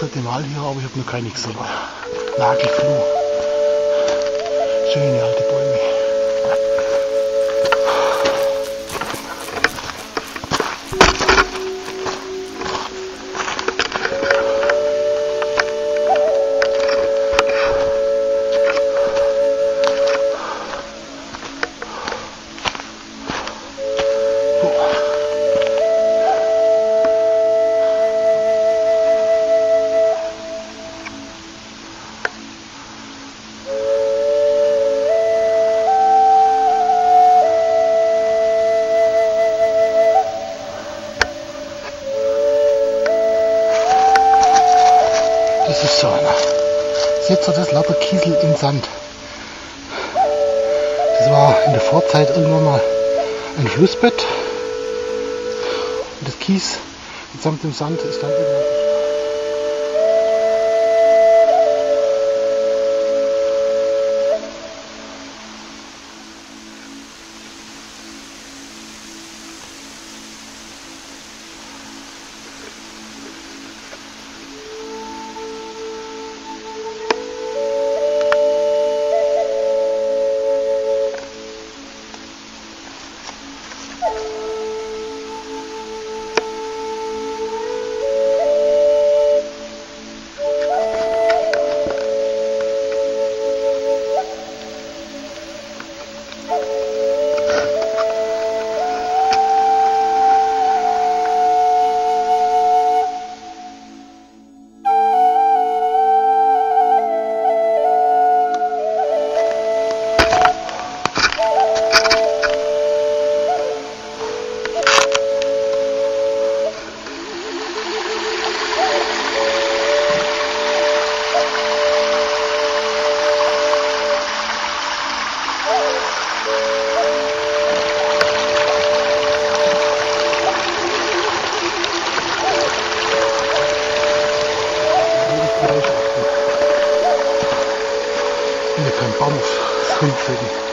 dritte Mal hier, aber ich habe noch keine gesehen. Nagelfluh. Schöne alte Bäume. Das ist so einer. Seht ihr das? Lauter Kiesel im Sand. Das war in der Vorzeit irgendwann mal ein Flussbett. Und das Kies mitsamt dem Sand ist dann immer... Kein Baum auf Schwingfäden.